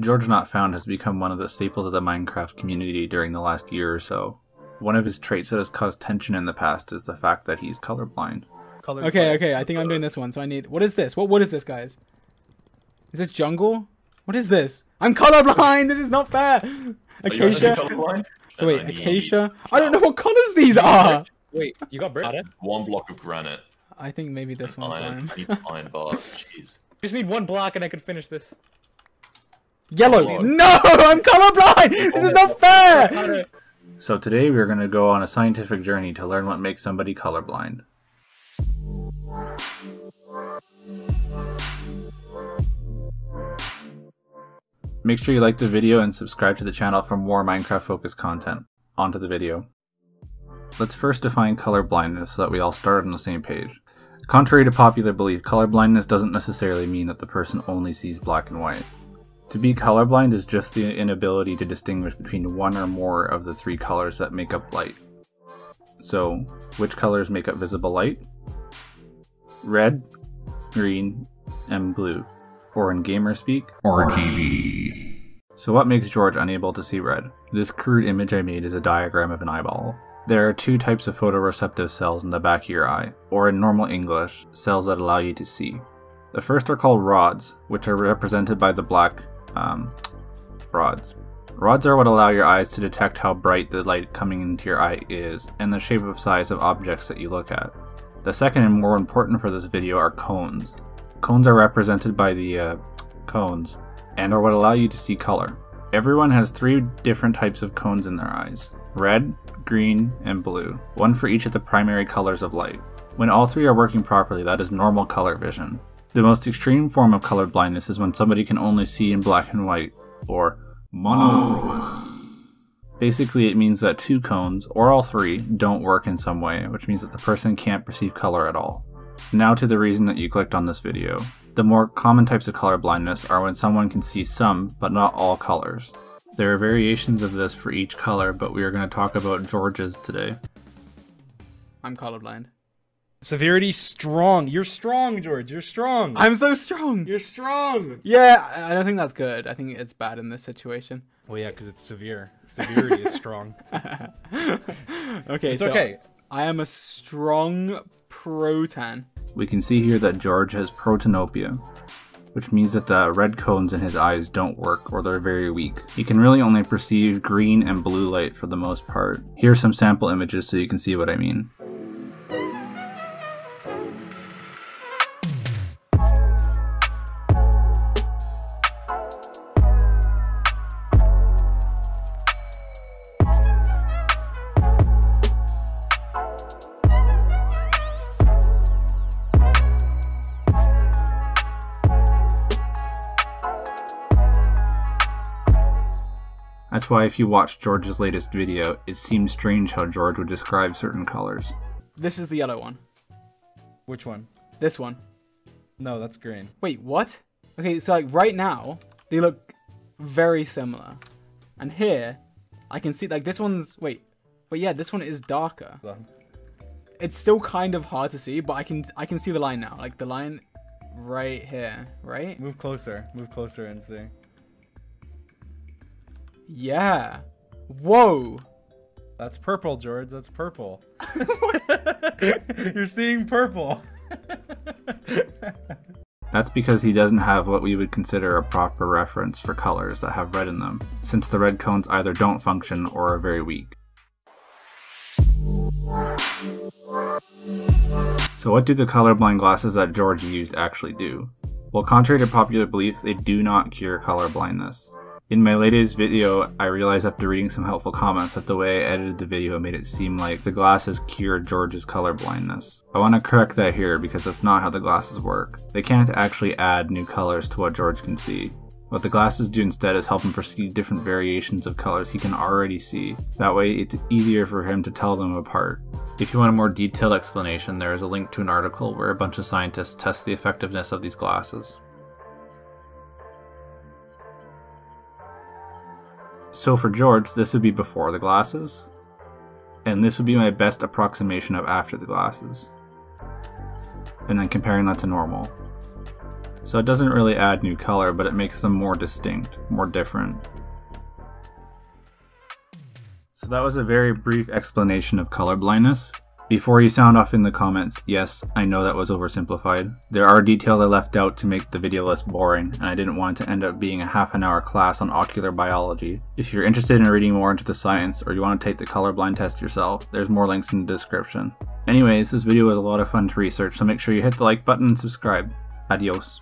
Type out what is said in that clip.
GeorgeNotFound has become one of the staples of the Minecraft community during the last year or so. One of his traits that has caused tension in the past is the fact that he's colorblind. Okay, I think I'm doing this one, so I need... What is this? What wood is this, guys? Is this jungle? What is this? I'm colorblind! This is not fair! Acacia? So wait, acacia? I don't know what colors these are! Wait, you got brick? One block of granite. I think maybe this one's iron. I need some iron bar. Jeez. Just need one block and I can finish this. Yellow! No! I'm colorblind! This is not fair! So today we're going to go on a scientific journey to learn what makes somebody colorblind. Make sure you like the video and subscribe to the channel for more Minecraft focused content. On to the video. Let's first define colorblindness so that we all start on the same page. Contrary to popular belief, colorblindness doesn't necessarily mean that the person only sees black and white. To be colorblind is just the inability to distinguish between one or more of the three colors that make up light. So, which colors make up visible light? Red, green, and blue. Or in gamer speak, RGB. So what makes George unable to see red? This crude image I made is a diagram of an eyeball. There are two types of photoreceptive cells in the back of your eye, or in normal English, cells that allow you to see. The first are called rods, which are represented by the black rods. Rods are what allow your eyes to detect how bright the light coming into your eye is, and the shape of size of objects that you look at. The second and more important for this video are cones. Cones are represented by the cones, and are what allow you to see color. Everyone has three different types of cones in their eyes: red, green, and blue, one for each of the primary colors of light. When all three are working properly, that is normal color vision. The most extreme form of color blindness is when somebody can only see in black and white, or monochromacy. Basically, it means that two cones, or all three, don't work in some way, which means that the person can't perceive color at all. Now to the reason that you clicked on this video. The more common types of color blindness are when someone can see some, but not all colors. There are variations of this for each color, but we are going to talk about George's today. I'm colorblind. Severity strong. You're strong, George. You're strong. I'm so strong. You're strong. Yeah, I don't think that's good. I think it's bad in this situation. Well, yeah, because it's severe. Severity is strong. Okay, it's so okay. I am a strong protan. We can see here that George has protanopia, which means that the red cones in his eyes don't work, or they're very weak. He can really only perceive green and blue light for the most part. Here's some sample images so you can see what I mean. That's why if you watch George's latest video, it seems strange how George would describe certain colors. This is the yellow one. Which one? This one. No, that's green. Wait, what? Okay, so like right now, they look very similar. And here, I can see like this one's, wait, yeah, this one is darker. It's still kind of hard to see, but I can see the line now. Like the line right here, right? Move closer and see. Yeah. Whoa. That's purple, George. That's purple. You're seeing purple. That's because he doesn't have what we would consider a proper reference for colors that have red in them, since the red cones either don't function or are very weak. So what do the colorblind glasses that George used actually do? Well, contrary to popular belief, they do not cure colorblindness. In my latest video, I realized after reading some helpful comments that the way I edited the video made it seem like the glasses cured George's color blindness. I want to correct that here because that's not how the glasses work. They can't actually add new colors to what George can see. What the glasses do instead is help him perceive different variations of colors he can already see. That way it's easier for him to tell them apart. If you want a more detailed explanation, there is a link to an article where a bunch of scientists test the effectiveness of these glasses. So for George, this would be before the glasses, and this would be my best approximation of after the glasses, and then comparing that to normal. So it doesn't really add new color, but it makes them more distinct, more different. So that was a very brief explanation of color blindness. Before you sound off in the comments, yes, I know that was oversimplified. There are details I left out to make the video less boring, and I didn't want to end up being a half-an-hour class on ocular biology. If you're interested in reading more into the science, or you want to take the colorblind test yourself, there's more links in the description. Anyways, this video was a lot of fun to research, so make sure you hit the like button and subscribe. Adios.